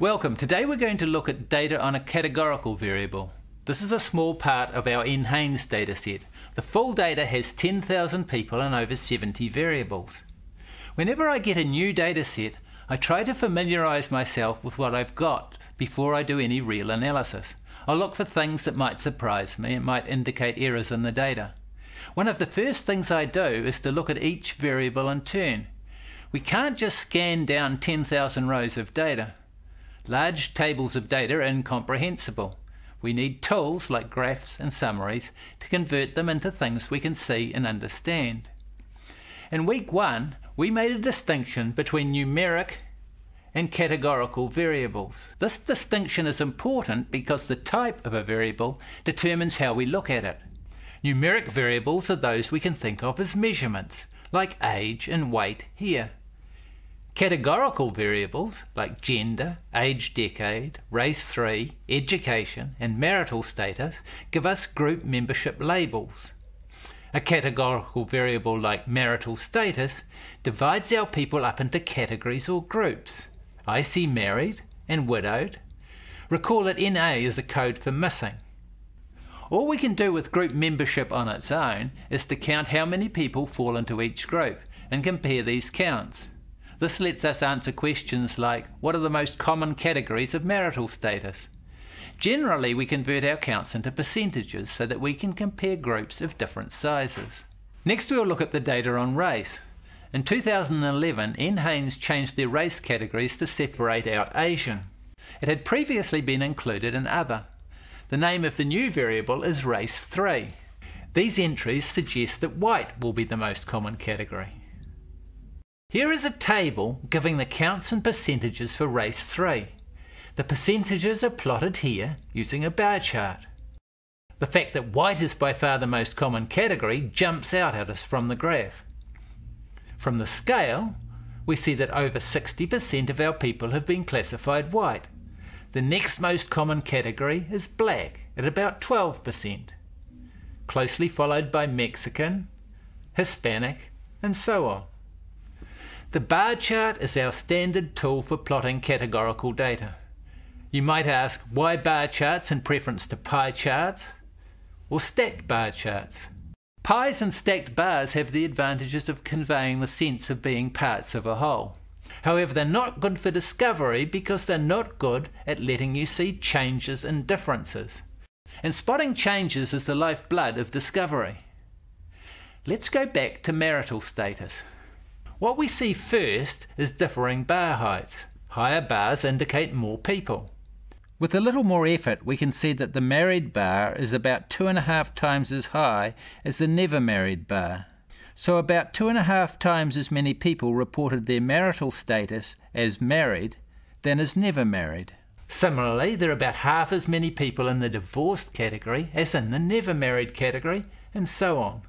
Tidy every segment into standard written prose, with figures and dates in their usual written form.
Welcome. Today we're going to look at data on a categorical variable. This is a small part of our NHANES dataset. The full data has 10,000 people and over 70 variables. Whenever I get a new dataset, I try to familiarise myself with what I've got before I do any real analysis. I'll look for things that might surprise me and might indicate errors in the data. One of the first things I do is to look at each variable in turn. We can't just scan down 10,000 rows of data. Large tables of data are incomprehensible. We need tools like graphs and summaries to convert them into things we can see and understand. In week one, we made a distinction between numeric and categorical variables. This distinction is important because the type of a variable determines how we look at it. Numeric variables are those we can think of as measurements, like age and weight here. Categorical variables, like gender, age decade, race 3, education and marital status, give us group membership labels. A categorical variable like marital status divides our people up into categories or groups. I see married and widowed. Recall that NA is a code for missing. All we can do with group membership on its own is to count how many people fall into each group and compare these counts. This lets us answer questions like, what are the most common categories of marital status? Generally, we convert our counts into percentages so that we can compare groups of different sizes. Next, we'll look at the data on race. In 2011, NHANES changed their race categories to separate out Asian. It had previously been included in Other. The name of the new variable is race 3. These entries suggest that white will be the most common category. Here is a table giving the counts and percentages for race 3. The percentages are plotted here using a bar chart. The fact that white is by far the most common category jumps out at us from the graph. From the scale, we see that over 60% of our people have been classified white. The next most common category is black at about 12%, closely followed by Mexican, Hispanic and so on. The bar chart is our standard tool for plotting categorical data. You might ask, why bar charts in preference to pie charts or stacked bar charts? Pies and stacked bars have the advantages of conveying the sense of being parts of a whole. However, they're not good for discovery because they're not good at letting you see changes and differences. And spotting changes is the lifeblood of discovery. Let's go back to marital status. What we see first is differing bar heights. Higher bars indicate more people. With a little more effort, we can see that the married bar is about 2.5 times as high as the never married bar. So about 2.5 times as many people reported their marital status as married than as never married. Similarly, there are about half as many people in the divorced category as in the never married category, and so on.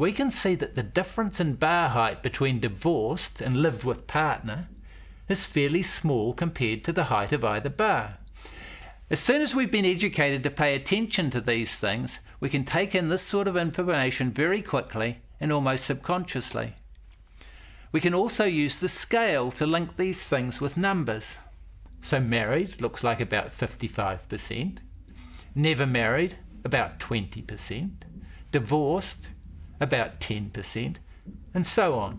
We can see that the difference in bar height between divorced and lived with partner is fairly small compared to the height of either bar. As soon as we've been educated to pay attention to these things, we can take in this sort of information very quickly and almost subconsciously. We can also use the scale to link these things with numbers. So married looks like about 55%, never married about 20%, divorced about 10%, and so on.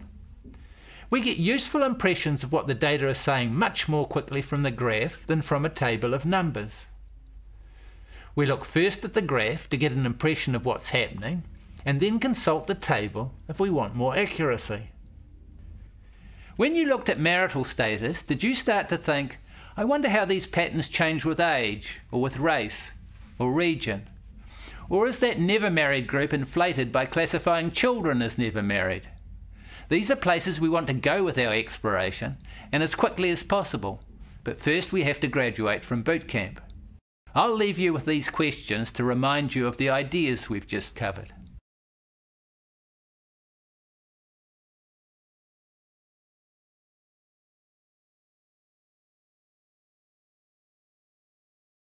We get useful impressions of what the data is saying much more quickly from the graph than from a table of numbers. We look first at the graph to get an impression of what's happening, and then consult the table if we want more accuracy. When you looked at marital status, did you start to think, I wonder how these patterns change with age, or with race, or region? Or is that never married group inflated by classifying children as never married? These are places we want to go with our exploration, and as quickly as possible, but first we have to graduate from boot camp. I'll leave you with these questions to remind you of the ideas we've just covered.